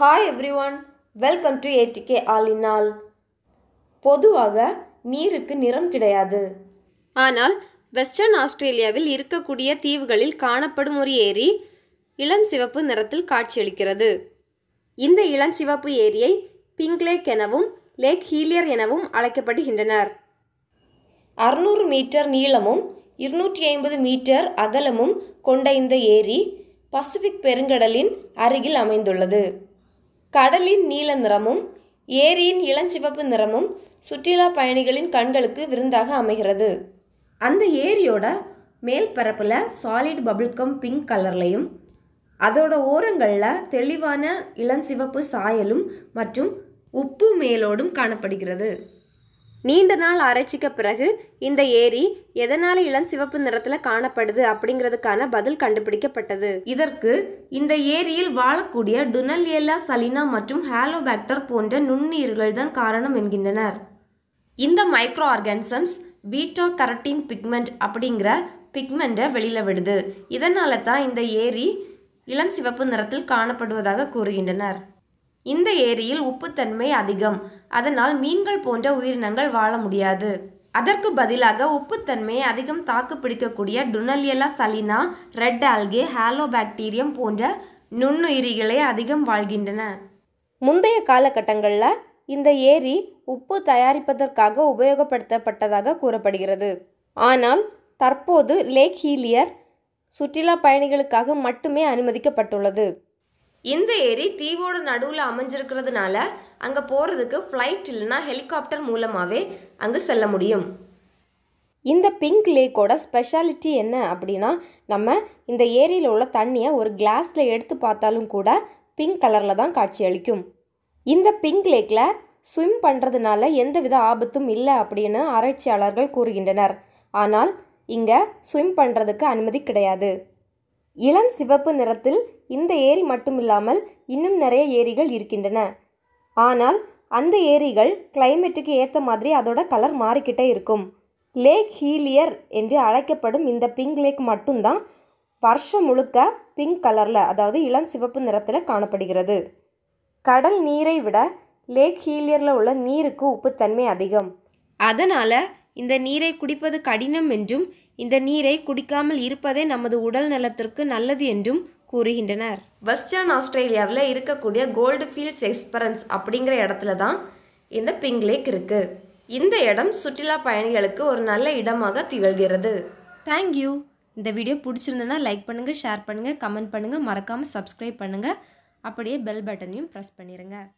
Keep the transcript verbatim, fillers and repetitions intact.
Hi everyone, welcome to ATK all in all. பொதுவாக நீருக்கு நிறம் கிடையாது. ஆனால் வெஸ்டர்ன் ஆஸ்திரேலியாவில் இருக்கக்கூடிய தீவுகளில் காணப்படும் ஒரு ஏரி இளம் சிவப்பு நிறத்தில் காட்சியளிக்கிறது. இந்த இளம் சிவப்பு ஏரியை பிங்க் லேக் எனவும் லேக் ஹீலியர் எனவும் அழைக்கப்படுகின்றனர். அறுநூறு மீட்டர் நீளமும் இருநூற்றி ஐம்பது மீட்டர் அகலமும் கொண்ட இந்த ஏரி பசிபிக் பெருங்கடலின் அருகில் அமைந்துள்ளது. கடலின் நீல நிறமும் ஏரியின் இளஞ்சிவப்பு நிறமும் சுற்றுலா பயணிகளின் கண்களுக்கு விருந்தாக அமைகிறது. அந்த ஏரியோட மேல் பரப்பில் சாலிட் பபிள்கம் பிங்க் கலர்லையும் அதோட ஓரங்களில் தெளிவான இளஞ்சிவப்பு சாயலும் மற்றும் உப்பு மேலோடும் காணப்படுகிறது. நீண்ட நாள் ஆராய்ச்சிக்கு பிறகு இந்த ஏரி எதனால் இளம் சிவப்பு நிறத்தில் காணப்படுது அப்படிங்கிறதுக்கான பதில் கண்டுபிடிக்கப்பட்டது. இதற்கு இந்த ஏரியில் வாழக்கூடிய டுனல்யெல்லா சலினா மற்றும் ஹேலோபாக்டர் போன்ற நுண்ணுயிர்கள் தான் காரணம் என்கின்றனர். இந்த micro organisms beta carotene pigment அப்படிங்கிற பிக்மெண்ட்டை வெளியில் விடுது. இதனால தான் இந்த ஏரி இளம் சிவப்பு நிறத்தில் காணப்படுவதாக கூறுகின்றனர். இந்த ஏரியில் உப்புத்தன்மை அதிகம், அதனால் மீன்கள் போன்ற உயிரினங்கள் வாழ முடியாது. அதற்கு பதிலாக உப்புத்தன்மையை அதிகம் தாக்கு பிடிக்கக்கூடிய டுனல்யெல்லா சலினா, ரெட் ஆல்கே, ஹேலோபாக்டீரியம் போன்ற நுண்ணுயிரிகளே அதிகம் வாழ்கின்றன. முந்தைய காலகட்டங்களில் இந்த ஏரி உப்பு தயாரிப்பதற்காக உபயோகப்படுத்தப்பட்டதாக கூறப்படுகிறது. ஆனால் தற்போது லேக் ஹீலியர் சுற்றுலா பயணிகளுக்காக மட்டுமே அனுமதிக்கப்பட்டுள்ளது. இந்த ஏரி தீவோட நடுவில் அமைஞ்சிருக்கிறதுனால அங்கே போகிறதுக்கு ஃப்ளைட் இல்லைனா ஹெலிகாப்டர் மூலமாகவே அங்கே செல்ல முடியும். இந்த பிங்க் லேக்கோட ஸ்பெஷாலிட்டி என்ன அப்படின்னா, நம்ம இந்த ஏரியில் உள்ள தண்ணியை ஒரு கிளாஸில் எடுத்து பார்த்தாலும் கூட பிங்க் கலரில் தான் காட்சியளிக்கும். இந்த பிங்க் லேக்கில் ஸ்விம் பண்ணுறதுனால எந்தவித ஆபத்தும் இல்லை அப்படின்னு ஆராய்ச்சியாளர்கள் கூறுகின்றனர். ஆனால் இங்கே ஸ்விம் பண்ணுறதுக்கு அனுமதி கிடையாது. இளம் சிவப்பு நிறத்தில் இந்த ஏரி மட்டும் இல்லாமல் இன்னும் நிறைய ஏரிகள் இருக்கின்றன. ஆனால் அந்த ஏரிகள் கிளைமேட்டுக்கு ஏற்ற மாதிரி அதோட கலர் மாறிக்கிட்டே இருக்கும். லேக் ஹீலியர் என்று அழைக்கப்படும் இந்த பிங்க் லேக் மட்டும்தான் வருஷம் முழுக்க பிங்க் கலரில், அதாவது இளம் சிவப்பு நிறத்தில் காணப்படுகிறது. கடல் நீரை விட லேக் ஹீலியரில் உள்ள நீருக்கு உப்புத்தன்மை அதிகம். அதனால் இந்த நீரை குடிப்பது கடினம் என்றும் இந்த நீரை குடிக்காமல் இருப்பதே நமது உடல் நலத்திற்கு நல்லது என்றும் கூறுகின்றனர். வெஸ்டர்ன் ஆஸ்திரேலியாவில் இருக்கக்கூடிய கோல்டு ஃபீல்ட்ஸ் எக்ஸ்பீரியன்ஸ் அப்படிங்கிற இடத்துல தான் இந்த பிங்க் லேக் இருக்குது. இந்த இடம் சுற்றுலா பயணிகளுக்கு ஒரு நல்ல இடமாக திகழ்கிறது. தேங்க்யூ. இந்த வீடியோ பிடிச்சிருந்தனா லைக் பண்ணுங்கள், ஷேர் பண்ணுங்கள், கமெண்ட் பண்ணுங்கள், மறக்காமல் சப்ஸ்கிரைப் பண்ணுங்கள். அப்படியே பெல் பட்டனையும் ப்ரெஸ் பண்ணிடுங்க.